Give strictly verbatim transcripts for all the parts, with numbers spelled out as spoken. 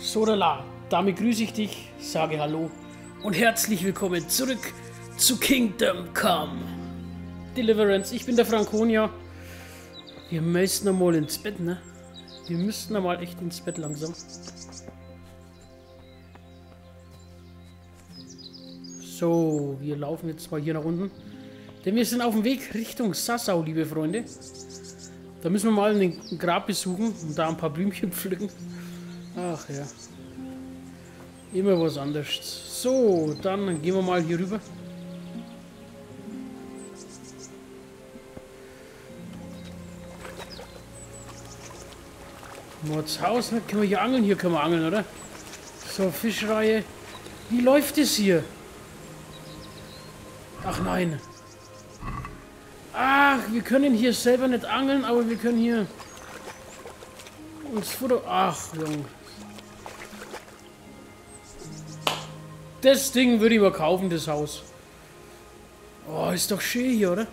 Sorala, damit grüße ich dich, sage Hallo und herzlich willkommen zurück zu Kingdom Come Deliverance. Ich bin der Frankonia. Wir müssen einmal ins Bett, ne? Wir müssten einmal echt ins Bett langsam. So, wir laufen jetzt mal hier nach unten. Denn wir sind auf dem Weg Richtung Sassau, liebe Freunde. Da müssen wir mal ein Grab besuchen und da ein paar Blümchen pflücken. Ach ja. Immer was anderes. So, dann gehen wir mal hier rüber. Mordshaus, ne? Können wir hier angeln? Hier können wir angeln, oder? So, Fischreihe. Wie läuft es hier? Ach nein. Ach, wir können hier selber nicht angeln, aber wir können hier uns Foto... Ach, Junge. Das Ding würde ich mal kaufen, das Haus. Oh, ist doch schön hier, oder?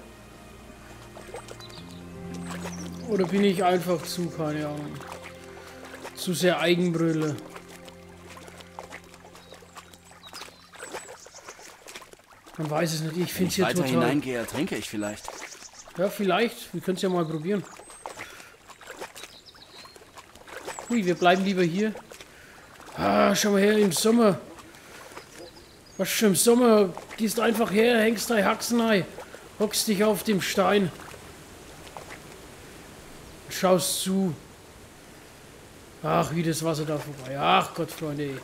Oder bin ich einfach zu, keine Ahnung, zu sehr Eigenbrödler? Man weiß es nicht, ich finde es hier total... Wenn ich weiter hineingehe, ertrinke ich vielleicht. Ja, vielleicht. Wir können es ja mal probieren. Hui, wir bleiben lieber hier. Ah, schau mal her, im Sommer. Was schon im Sommer? Gehst einfach her, hängst dein Haxen rein, hockst dich auf dem Stein. Schaust zu. Ach, wie das Wasser da vorbei. Ach Gott, Freunde.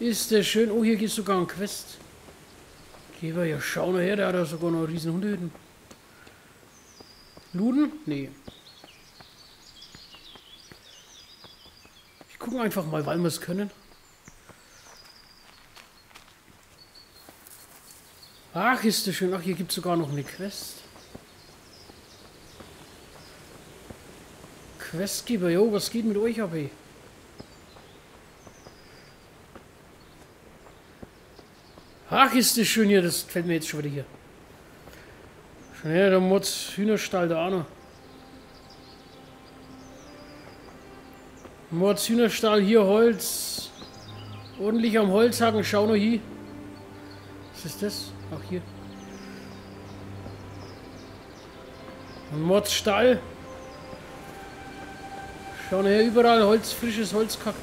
Ist das schön. Oh, hier geht sogar ein Quest. Geh mal, ja, schau nachher, der hat ja sogar noch riesen Hundehütten. Luden? Nee. Ich gucke einfach mal, weil wir es können. Ach, ist das schön. Ach, hier gibt es sogar noch eine Quest. Questgeber, jo, was geht mit euch ab, ey? Ach, ist das schön hier, das gefällt mir jetzt schon wieder hier. Schon her, der Mods Hühnerstall, der Arno. Mods Hühnerstall, hier Holz. Ordentlich am Holzhaken, schau noch hier. Was ist das? Ach, hier. Mods Stall. Schau nachher, überall Holz, frisches Holz kackt.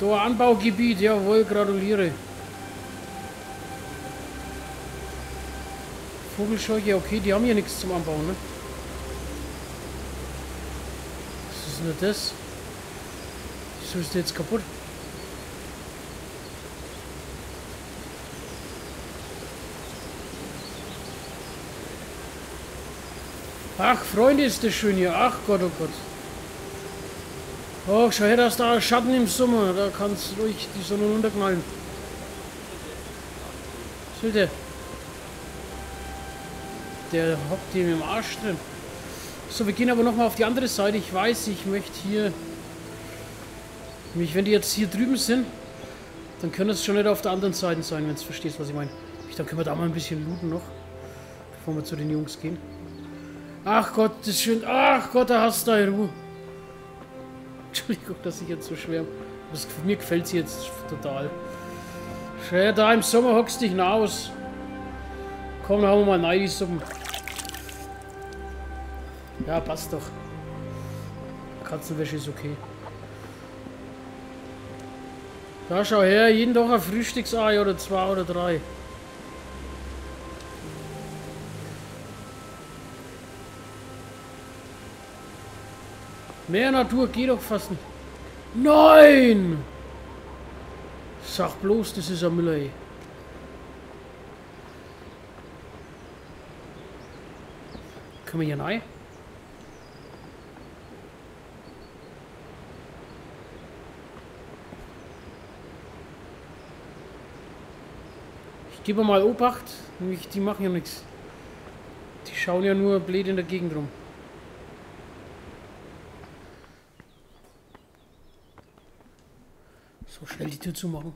Da Anbaugebiet, jawohl, gratuliere. Vogelscheuche, okay, die haben hier nichts zum Anbauen, ne? Was ist denn das? Wieso ist der jetzt kaputt? Ach, Freunde, ist das schön hier. Ach Gott, oh Gott. Oh, schau her, da ist da Schatten im Sommer. Da kann es ruhig die Sonne runterknallen. Was will der? Der hockt ihm im Arsch drin. So, wir gehen aber nochmal auf die andere Seite. Ich weiß, ich möchte hier... mich, wenn die jetzt hier drüben sind, dann können es schon nicht auf der anderen Seite sein, wenn du verstehst, was ich meine. Ich dann können wir da mal ein bisschen looten noch, bevor wir zu den Jungs gehen. Ach Gott, das ist schön. Ach Gott, da hast du deine Ruhe. Entschuldigung, dass ich jetzt so schwärme. Mir gefällt sie jetzt total. Schau, da im Sommer hockst dich hinaus. Komm, dann haben wir mal Neidisuppen. Ja, passt doch. Katzenwäsche ist okay. Da schau her, jeden Tag ein Frühstücksei oder zwei oder drei. Mehr Natur geht doch fast nicht. Nein! Sag bloß, das ist ein Müller, ey. Können wir hier rein? Ich gebe mal Obacht. Nämlich, die machen ja nichts. Die schauen ja nur blöd in der Gegend rum. So, schnell die Tür zumachen.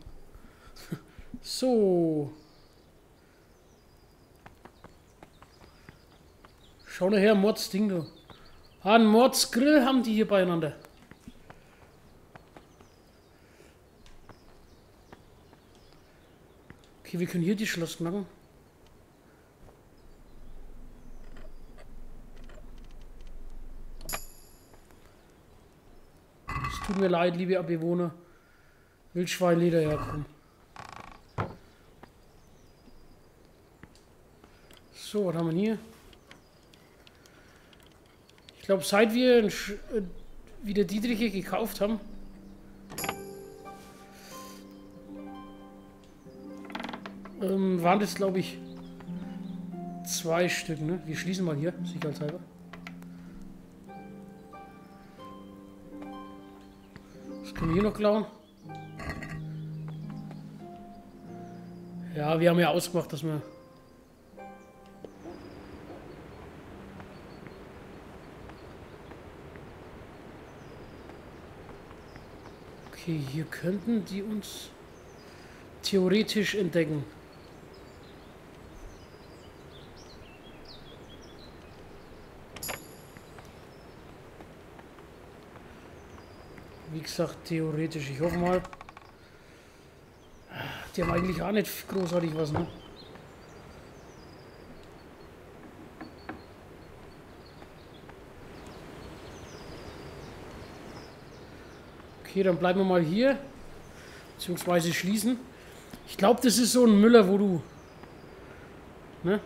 So. Schau nachher, Mords Dingo. Ah, einen Mordsgrill haben die hier beieinander. Okay, wir können hier die Schloss knacken. Es tut mir leid, liebe Abbewohner. Wildschweinleder herkommen. So, was haben wir hier? Ich glaube, seit wir wieder Dietriche gekauft haben, ähm, waren das, glaube ich, zwei Stück. Ne? Wir schließen mal hier, sicherheitshalber. Was können wir hier noch klauen? Ja, wir haben ja ausgemacht, dass wir... Okay, hier könnten die uns theoretisch entdecken. Wie gesagt, theoretisch. Ich hoffe mal. Die haben eigentlich auch nicht großartig was, ne? Okay, dann bleiben wir mal hier, beziehungsweise schließen. Ich glaube, das ist so ein Müller, wo du... Ne?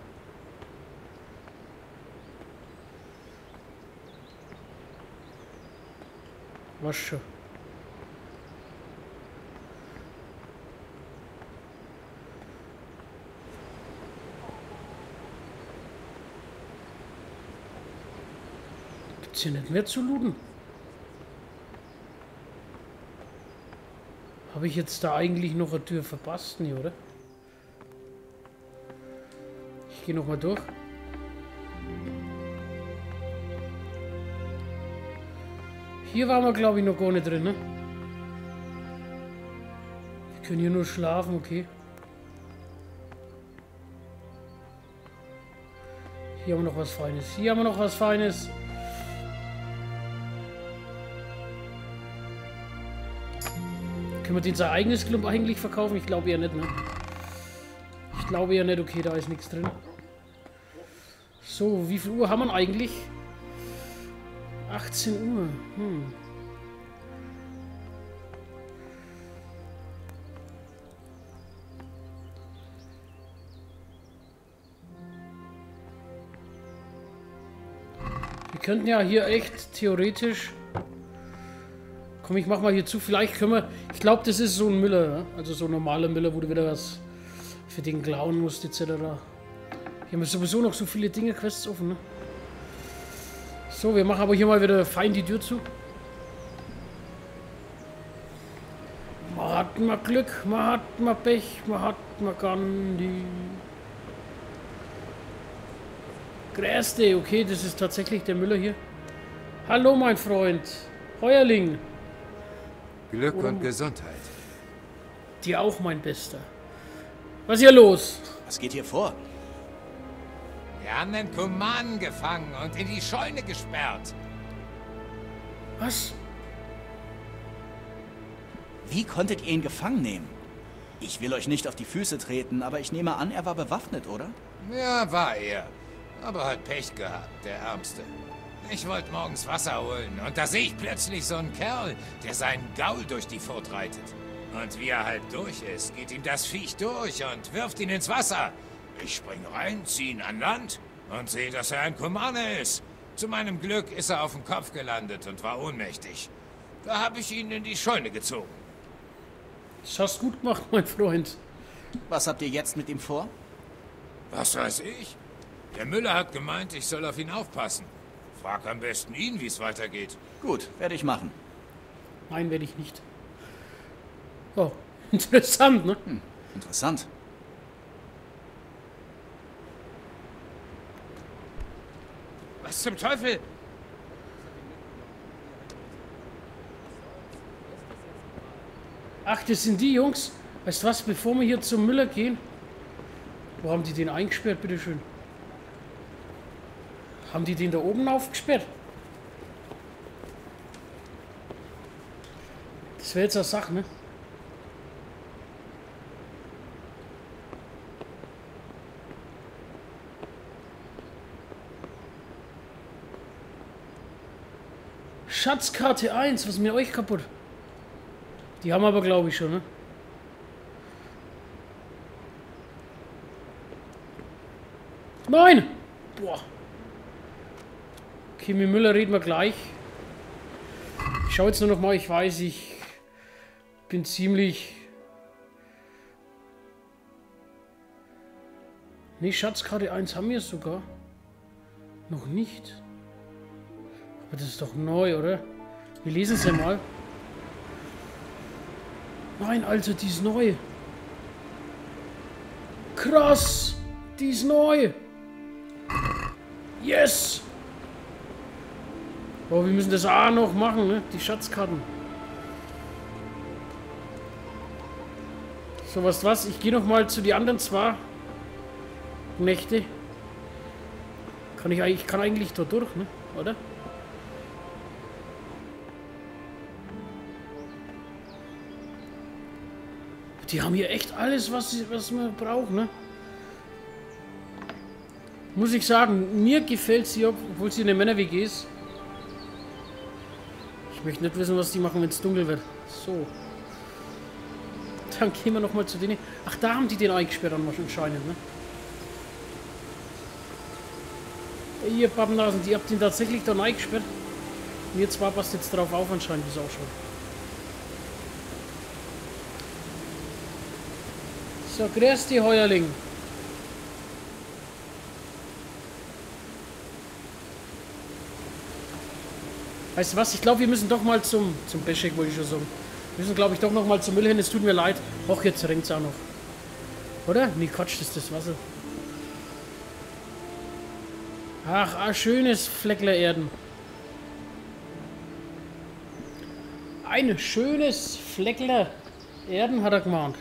Was schon. Gibt's hier nicht mehr zu looten? Habe ich jetzt da eigentlich noch eine Tür verpasst? Nee, oder? Ich gehe nochmal durch. Hier waren wir, glaube ich, noch gar nicht drin, ne? Wir können hier nur schlafen, okay. Hier haben wir noch was Feines. Hier haben wir noch was Feines. Können wir den sein eigenes Klump eigentlich verkaufen? Ich glaube ja nicht, ne? Ich glaube ja nicht, okay, da ist nichts drin. So, wie viel Uhr haben wir eigentlich? achtzehn Uhr. Hm. Wir könnten ja hier echt theoretisch... Komm, ich mach mal hier zu. Vielleicht können wir... Ich glaube, das ist so ein Müller. Also so ein normaler Müller, wo du wieder was für den klauen musst, et cetera. Hier haben wir sowieso noch so viele Dinge, Quests offen. Ne? So, wir machen aber hier mal wieder fein die Tür zu. Man hat mal Glück, man hat mal Pech, man hat mal Gandhi. Gräste, okay, das ist tatsächlich der Müller hier. Hallo, mein Freund. Heuerling. Glück und, und Gesundheit. Dir auch, mein Bester. Was ist hier los? Was geht hier vor? Wir haben den Kumanen gefangen und in die Scheune gesperrt. Was? Wie konntet ihr ihn gefangen nehmen? Ich will euch nicht auf die Füße treten, aber ich nehme an, er war bewaffnet, oder? Ja, war er. Aber hat Pech gehabt, der Ärmste. Ich wollte morgens Wasser holen und da sehe ich plötzlich so einen Kerl, der seinen Gaul durch die Furt reitet. Und wie er halt durch ist, geht ihm das Viech durch und wirft ihn ins Wasser. Ich springe rein, ziehe ihn an Land und sehe, dass er ein Kumane ist. Zu meinem Glück ist er auf dem Kopf gelandet und war ohnmächtig. Da habe ich ihn in die Scheune gezogen. Das hast du gut gemacht, mein Freund. Was habt ihr jetzt mit ihm vor? Was weiß ich? Der Müller hat gemeint, ich soll auf ihn aufpassen. Frag am besten ihn, wie es weitergeht. Gut, werde ich machen. Nein, werde ich nicht. Oh, interessant, ne? Hm, interessant. Was zum Teufel? Ach, das sind die Jungs. Weißt du was, bevor wir hier zum Müller gehen... Wo haben die den eingesperrt, bitteschön? Haben die den da oben aufgesperrt? Das wäre jetzt eine Sache, ne? Schatzkarte eins, was ist mit euch kaputt? Die haben aber, glaube ich, schon, ne? Nein! Boah. Kimi Müller reden wir gleich. Ich schaue jetzt nur noch mal, ich weiß, ich bin ziemlich... Ne, Schatzkarte eins haben wir sogar. Noch nicht. Aber das ist doch neu, oder? Wir lesen es ja mal. Nein, also, die ist neu. Krass! Die ist neu! Yes! Oh, wir müssen das A noch machen, ne? Die Schatzkarten. So, was, was? Ich gehe nochmal zu den anderen zwei Nächte. Kann ich, ich kann eigentlich da durch, ne? Oder? Die haben hier echt alles, was, was man braucht, ne? Muss ich sagen, mir gefällt sie, obwohl sie eine Männer-W G ist. Ich möchte nicht wissen, was die machen, wenn es dunkel wird. So. Dann gehen wir nochmal zu denen. Ach, da haben die den eingesperrt anscheinend, ne? Ihr Pappennasen, die habt ihn tatsächlich da eingesperrt. Mir zwar passt jetzt drauf auf, anscheinend ist auch schon. So, grüß die Heuerling. Weißt du was? Ich glaube, wir müssen doch mal zum... Zum Beschek, wollte ich schon sagen. Wir müssen, glaube ich, doch noch mal zum Müll hin. Es tut mir leid. Och, jetzt regnet es auch noch. Oder? Nee, Quatsch, das ist das Wasser. Ach, ah, schönes Flecklererden. Ein schönes Flecklererden hat er gemahnt.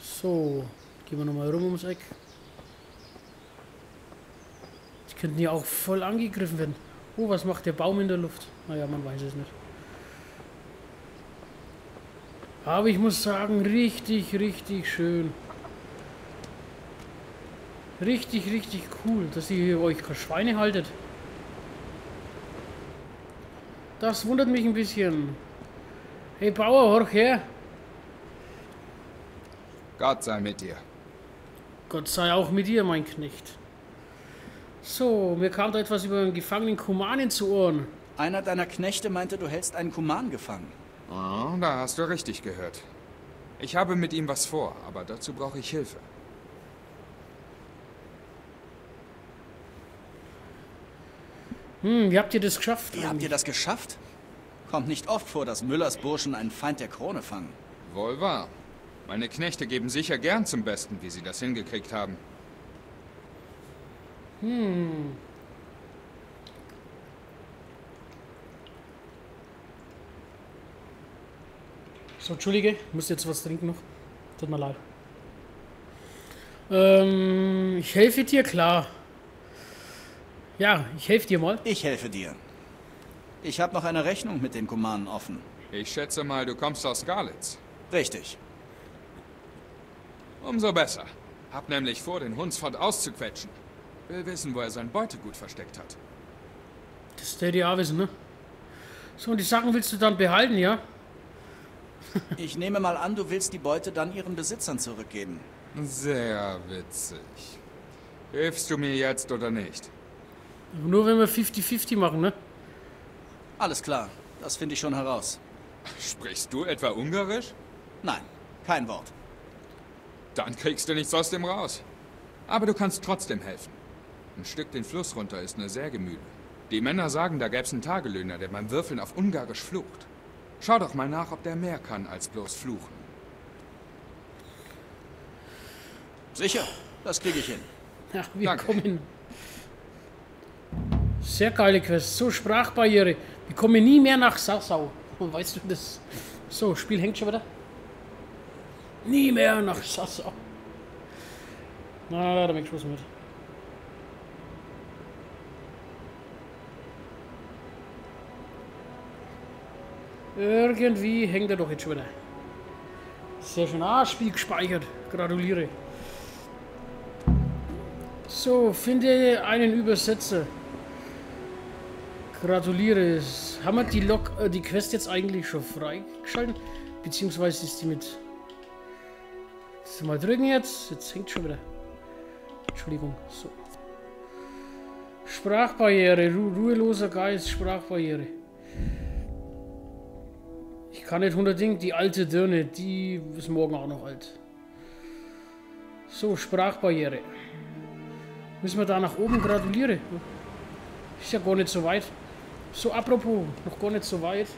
So, gehen wir nochmal rum ums Eck. Die könnten ja auch voll angegriffen werden. Oh, was macht der Baum in der Luft? Naja, man weiß es nicht. Aber ich muss sagen, richtig, richtig schön. Richtig, richtig cool, dass ihr hier euch keine Schweine haltet. Das wundert mich ein bisschen. Hey Bauer, horch her. Gott sei mit dir. Gott sei auch mit dir, mein Knecht. So, mir kam da etwas über einen gefangenen Kumanen zu Ohren. Einer deiner Knechte meinte, du hältst einen Kuman gefangen. Oh, da hast du richtig gehört. Ich habe mit ihm was vor, aber dazu brauche ich Hilfe. Hm, wie habt ihr das geschafft? Wie habt ihr das geschafft? Kommt nicht oft vor, dass Müllers Burschen einen Feind der Krone fangen. Wohl wahr. Meine Knechte geben sicher gern zum Besten, wie sie das hingekriegt haben. Hm. So, entschuldige, ich muss jetzt was trinken noch. Tut mir leid. Ähm, ich helfe dir, klar. Ja, ich helfe dir mal. Ich helfe dir. Ich habe noch eine Rechnung mit den Kumanen offen. Ich schätze mal, du kommst aus Galitz. Richtig. Umso besser. Hab nämlich vor, den Hundsfort auszuquetschen. Will wissen, wo er sein Beutegut versteckt hat. Das der die auch wissen, ne? So, und die Sachen willst du dann behalten, ja? Ich nehme mal an, du willst die Beute dann ihren Besitzern zurückgeben. Sehr witzig. Hilfst du mir jetzt oder nicht? Aber nur wenn wir fünfzig fünfzig machen, ne? Alles klar. Das finde ich schon heraus. Sprichst du etwa Ungarisch? Nein, kein Wort. Dann kriegst du nichts aus dem raus. Aber du kannst trotzdem helfen. Ein Stück den Fluss runter ist eine Sägemühle. Die Männer sagen, da gäb's einen Tagelöhner, der beim Würfeln auf Ungarisch flucht. Schau doch mal nach, ob der mehr kann als bloß fluchen. Sicher, das kriege ich hin. Ach, wir Danke. kommen. Sehr geile Quest, so Sprachbarriere. Wir kommen nie mehr nach Sassau. Und weißt du das? So, Spiel hängt schon wieder. Nie mehr nach Sassau. Na, da bin ich Schluss mit. Irgendwie hängt er doch jetzt schon wieder. Sehr schön. Ah, Spiel gespeichert. Gratuliere. So, finde einen Übersetzer. Gratuliere. Haben wir die, Log äh, die Quest jetzt eigentlich schon freigeschalten? Beziehungsweise ist die mit... Jetzt mal drücken jetzt. Jetzt hängt schon wieder. Entschuldigung. So. Sprachbarriere. Ru ruheloser Geist. Sprachbarriere. Ich kann nicht hundertding. Die alte Dirne. Die ist morgen auch noch alt. So, Sprachbarriere. Müssen wir da nach oben gratulieren? Ist ja gar nicht so weit. So, apropos, noch gar nicht so weit.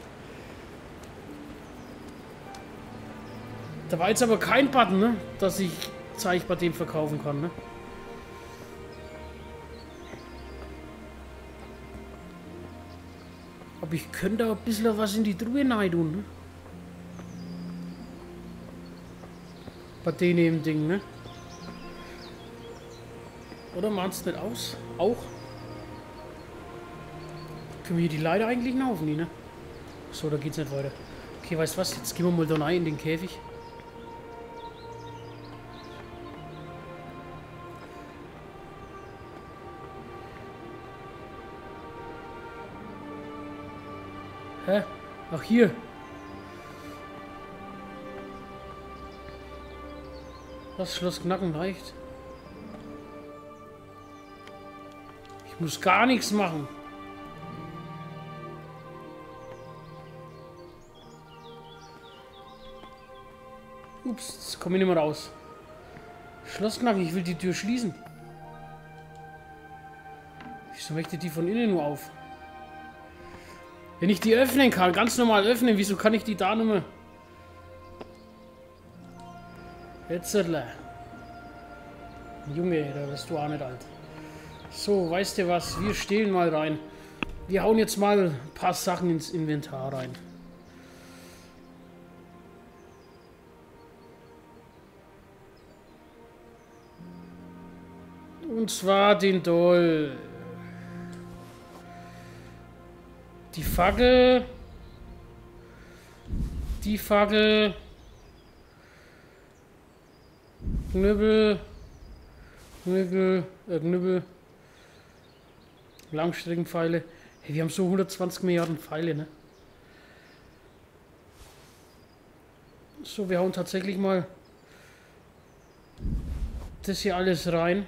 Da war jetzt aber kein Button, ne? Dass ich Zeug bei dem verkaufen kann, ne? Aber ich könnte auch ein bisschen was in die Truhe rein tun, ne? Bei dem Ding, ne? Oder macht es nicht aus? Auch? Können wir hier die Leiter eigentlich noch aufnehmen, ne? So, da geht's nicht weiter. Okay, weißt du was? Jetzt gehen wir mal da rein in den Käfig. Hä? Ach, hier. Das Schloss knacken reicht. Ich muss gar nichts machen. Ups, jetzt komme ich nicht mehr raus. Schloss knacken, ich will die Tür schließen. Wieso möchte die von innen nur auf? Wenn ich die öffnen kann, ganz normal öffnen, wieso kann ich die da nicht mehr? Jetzt, Junge, da bist du auch nicht alt. So, weißt du was? Wir stehlen mal rein. Wir hauen jetzt mal ein paar Sachen ins Inventar rein. Und zwar den Doll. Die Fackel. Die Fackel. Knüppel. Knüppel. Äh, Knüppel. Langstreckenpfeile. Hey, wir haben so hundertzwanzig Milliarden Pfeile, ne? So, wir hauen tatsächlich mal das hier alles rein.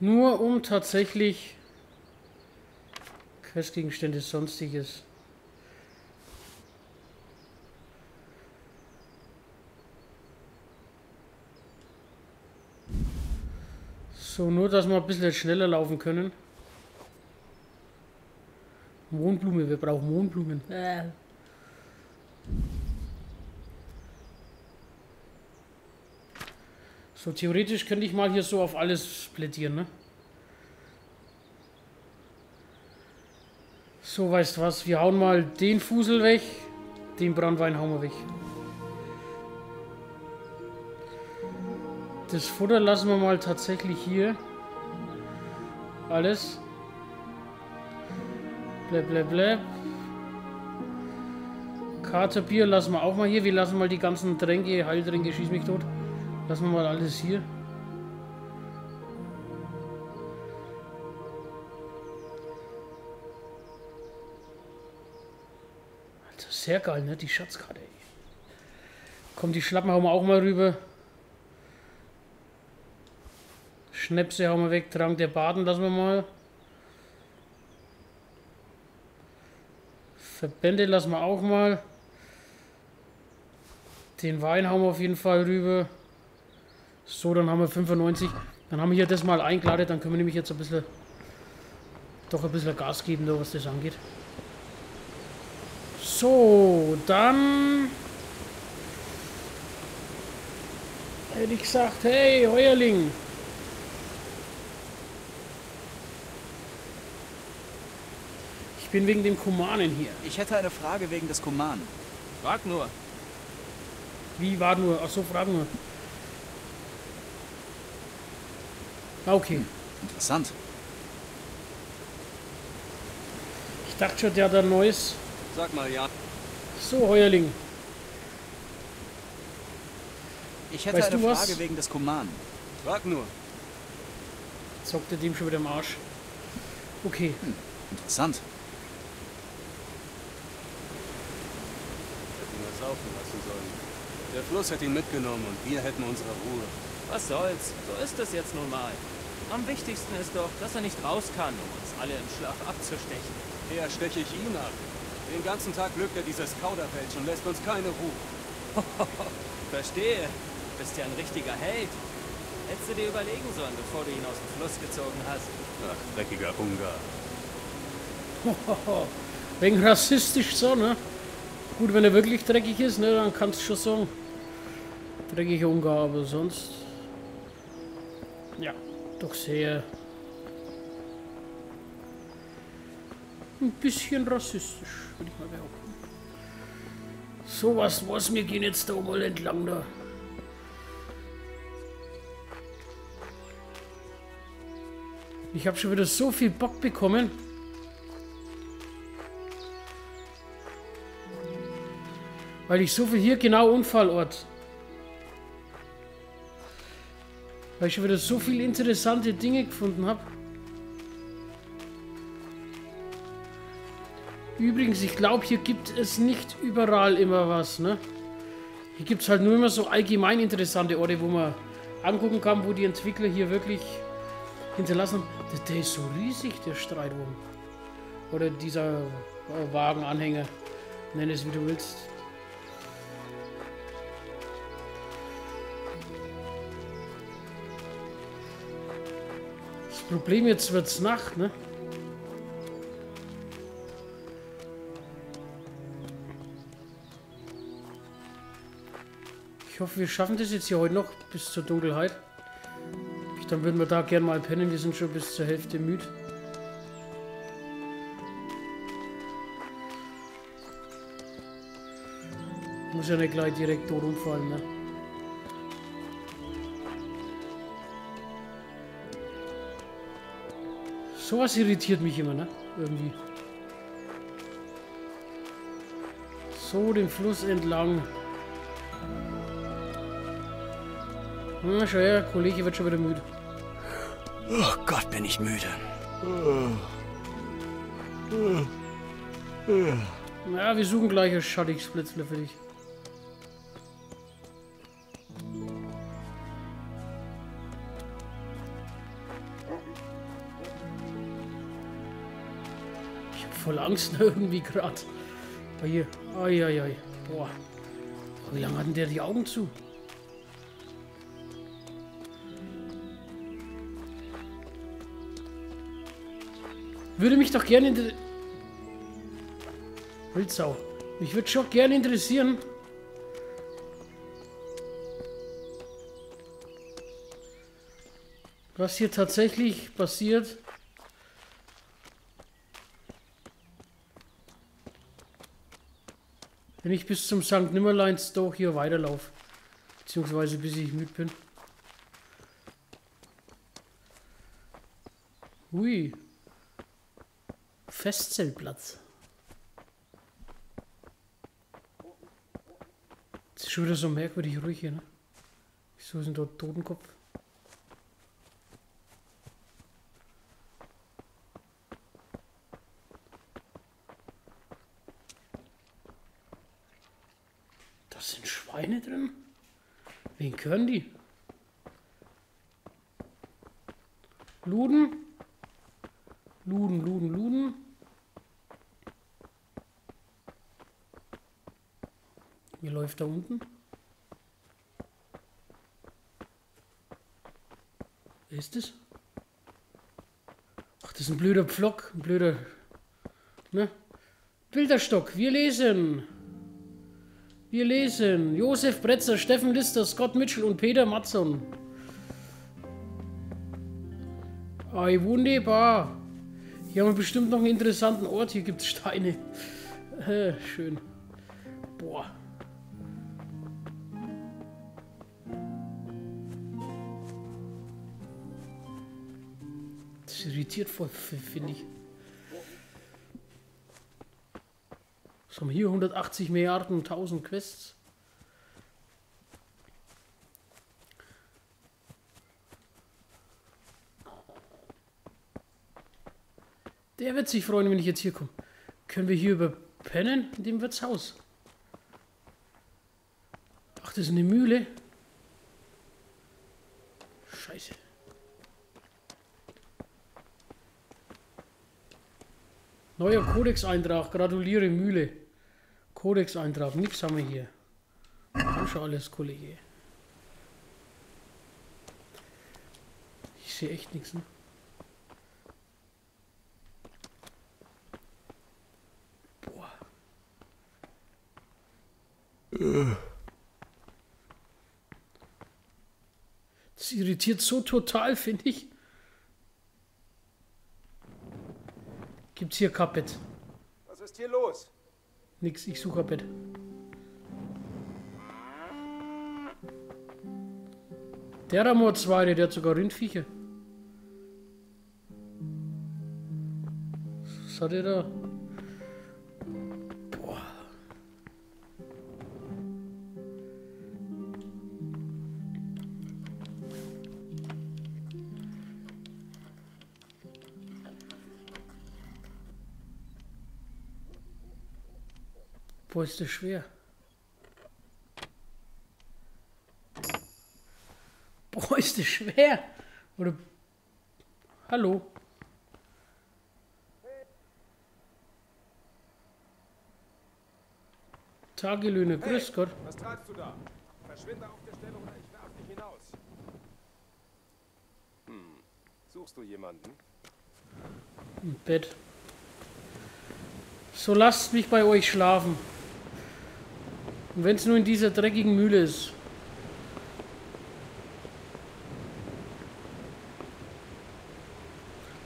Nur um tatsächlich Questgegenstände, sonstiges. So, nur dass wir ein bisschen schneller laufen können. Mohnblume, wir brauchen Mohnblumen. Äh. So, theoretisch könnte ich mal hier so auf alles plädieren, ne? So, weißt du was? Wir hauen mal den Fusel weg, den Brandwein hauen wir weg. Das Futter lassen wir mal tatsächlich hier. Alles. Bleb, bleb, bleb. Karte, Bier lassen wir auch mal hier. Wir lassen mal die ganzen Tränke, Heiltränke, schieß mich tot. Lassen wir mal alles hier. Also sehr geil, ne? Die Schatzkarte, ey. Komm, die Schlappen hauen wir auch mal rüber. Schnäpse hauen wir weg. Trank der Baden lassen wir mal. Verbände lassen wir auch mal. Den Wein hauen wir auf jeden Fall rüber. So, dann haben wir fünfundneunzig. Dann haben wir hier das mal eingeladen. Dann können wir nämlich jetzt ein bisschen, doch ein bisschen Gas geben, da, was das angeht. So, dann hätte ich gesagt, hey, Heuerling. Ich bin wegen dem Kumanen hier. Ich hätte eine Frage wegen des Kumanen. Frag nur. Wie war nur? Ach so, frag nur. Okay. Hm, interessant. Ich dachte schon, der hat ein neues. Sag mal ja. So, Heuerling. Ich hätte weißt eine Frage was? wegen des Kumanen. Frag nur. Zockt er dem schon wieder im Arsch. Okay. Hm, interessant. Hätten wir saufen lassen sollen. Der Fluss hat ihn mitgenommen und wir hätten unsere Ruhe. Was soll's? So ist das jetzt nun mal. Am wichtigsten ist doch, dass er nicht raus kann, um uns alle im Schlaf abzustechen. Eher steche ich ihn ab. Den ganzen Tag lügt er dieses Kauderwelsch und lässt uns keine Ruhe. Verstehe. Du bist ja ein richtiger Held. Hättest du dir überlegen sollen, bevor du ihn aus dem Fluss gezogen hast. Ach, dreckiger Ungar. Wegen rassistisch so, ne? Gut, wenn er wirklich dreckig ist, ne, dann kannst du schon sagen. Dreckige Ungar, aber sonst... Ja, doch sehr... Ein bisschen rassistisch, würde ich mal behaupten. So was was, wir gehen jetzt da mal entlang da. Ich habe schon wieder so viel Bock bekommen. Weil ich so viel hier, genau Unfallort. Weil ich schon wieder so viele interessante Dinge gefunden habe. Übrigens, ich glaube, hier gibt es nicht überall immer was, ne? Hier gibt es halt nur immer so allgemein interessante Orte, wo man angucken kann, wo die Entwickler hier wirklich hinterlassen haben. Der ist so riesig, der Streitwagen. Oder dieser Wagenanhänger. Nenn es, wie du willst. Das Problem, jetzt wird's Nacht, ne? Ich hoffe, wir schaffen das jetzt hier heute noch bis zur Dunkelheit. Dann würden wir da gerne mal pennen. Wir sind schon bis zur Hälfte müde. Muss ja nicht gleich direkt dort umfallen, ne? Sowas irritiert mich immer, ne? Irgendwie. So, den Fluss entlang. Na schau her, Kollege wird schon wieder müde. Oh Gott, bin ich müde. Ja, wir suchen gleich ein Schattigsplitzle für dich. Ich hab voll Angst irgendwie gerade. Bei hier. Eieiei. Boah. Wie lange hat denn der die Augen zu? Würde mich doch gerne interessieren. Wildsau. Mich würde schon gerne interessieren. Was hier tatsächlich passiert. Wenn ich bis zum Sankt Nimmerleins doch hier weiterlaufe. Beziehungsweise bis ich müde bin. Hui. Festzellplatz. Das ist schon wieder so merkwürdig ruhig hier, ne? Wieso ist denn dort Totenkopf? Da sind Schweine drin? Wen können die? Luden? Luden, Luden, Luden. Hier läuft da unten. Wer ist das? Ach, das ist ein blöder Pflock, ein blöder... Ne? Bilderstock, wir lesen. Wir lesen. Josef Bretzer, Steffen Lister, Scott Mitchell und Peter Mattson. Ei, wunderbar. Hier haben wir bestimmt noch einen interessanten Ort. Hier gibt es Steine. Schön. Boah. das irritiert voll, finde ich. Was haben wir hier? hundertachtzig Milliarden, tausend Quests. Der wird sich freuen, wenn ich jetzt hier komme. Können wir hier überpennen? In dem Wirtshaus. Ach, das ist eine Mühle. Scheiße. Neuer Kodex-Eintrag. Gratuliere, Mühle. Kodex-Eintrag. Nichts haben wir hier. Haben schon alles, Kollege. Ich sehe echt nichts, ne? Das irritiert so total, finde ich. Gibt's hier kein Bett? Was ist hier los? Nix, ich suche ein Bett. Der Ramotzweide, der hat sogar Rindviecher. Was hat er da? Boah, ist das schwer. Boah, ist das schwer. Oder... Hallo. Tagelöhne, hey, grüß Gott. Was treibst du da? Verschwinde auf der Stelle oder ich werf dich hinaus. Hm. Suchst du jemanden? Im Bett. So lasst mich bei euch schlafen. Und wenn es nur in dieser dreckigen Mühle ist.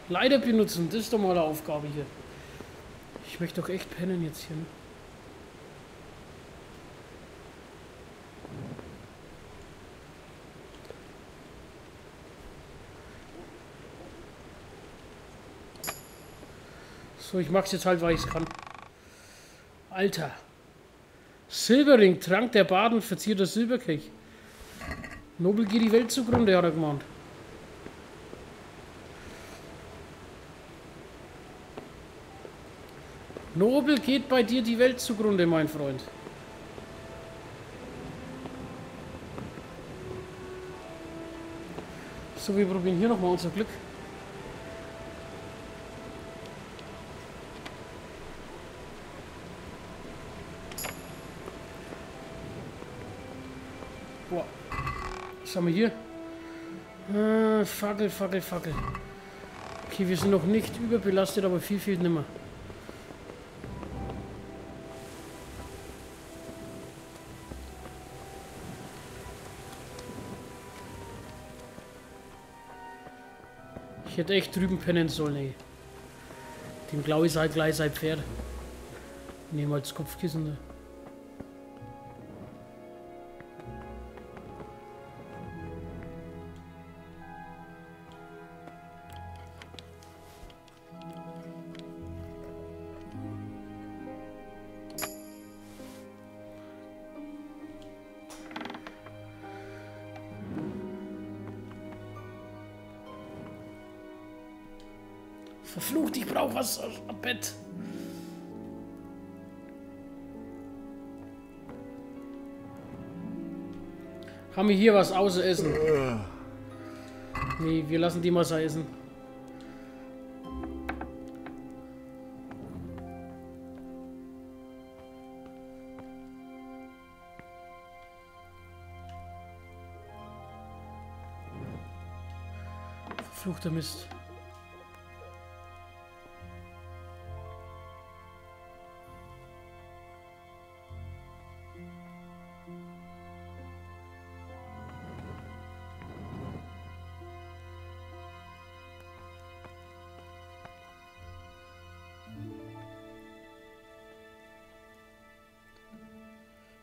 Leiter benutzen, das ist doch mal eine Aufgabe hier. Ich möchte doch echt pennen jetzt hier. Ne? So, ich mach's jetzt halt, weil ich's kann. Alter. Silberring, Trank der Baden, verzierter Silberkelch. Nobel geht die Welt zugrunde, hat er gemeint. Nobel geht bei dir die Welt zugrunde, mein Freund. So, wir probieren hier nochmal unser Glück. Boah, was haben wir hier? Äh, Fackel, Fackel, Fackel. Okay, wir sind noch nicht überbelastet, aber viel, viel nimmer. Ich hätte echt drüben pennen sollen, ey. Dem glaube ich halt gleich sein Pferd. Nehmen wir als Kopfkissen, ne? Verflucht, ich brauche was am Bett. Haben wir hier was außer Essen? Nee, wir lassen die mal sein Essen. Verfluchter Mist.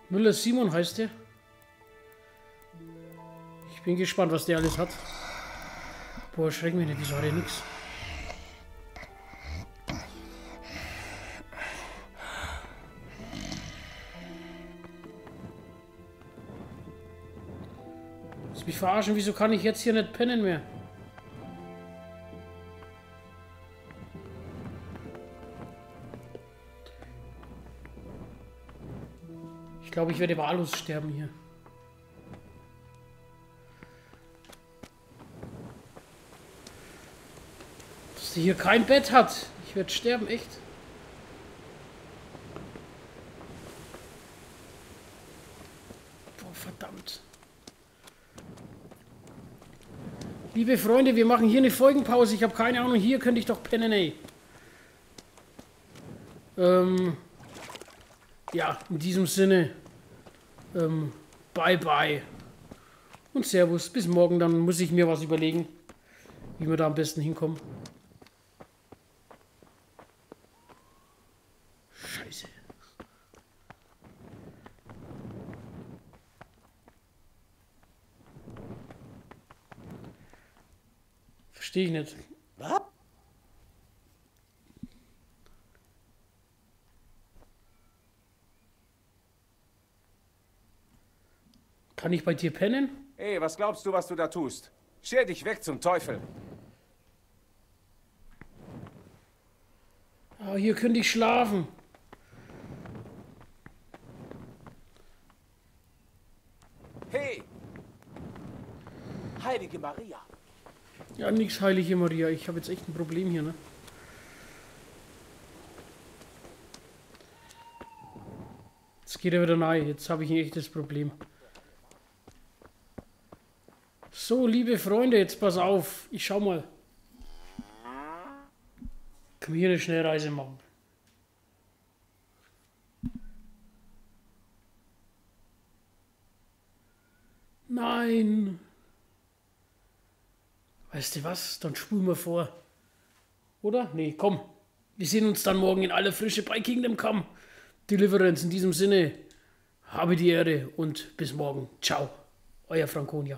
Müller Simon heißt der. Ich bin gespannt, was der alles hat. Boah, schreck mich nicht, wieso hat er nichts? mich verarschen? Wieso kann ich jetzt hier nicht pennen mehr? Ich glaube, ich werde wahllos sterben hier. Dass sie hier kein Bett hat. Ich werde sterben, echt. Liebe Freunde, wir machen hier eine Folgenpause. Ich habe keine Ahnung, hier könnte ich doch pennen, ey. Ähm, ja, in diesem Sinne. Ähm, bye, bye. Und Servus. Bis morgen, dann muss ich mir was überlegen, wie wir da am besten hinkommen. Scheiße. Verstehe ich nicht. Kann ich bei dir pennen? Ey, was glaubst du, was du da tust? Scher dich weg zum Teufel. Ah, hier könnte ich schlafen. Hey! Heilige Maria! Ja, nix, heilige Maria. Ich habe jetzt echt ein Problem hier, ne? Jetzt geht er wieder nahe. Jetzt habe ich ein echtes Problem. So, liebe Freunde, jetzt pass auf. Ich schau mal. Können wir hier eine Schnellreise machen? Nein! Weißt du was? Dann spulen wir vor. Oder? Nee, komm. Wir sehen uns dann morgen in aller Frische bei Kingdom Come Deliverance. In diesem Sinne, habe die Ehre und bis morgen. Ciao. Euer Frankonia.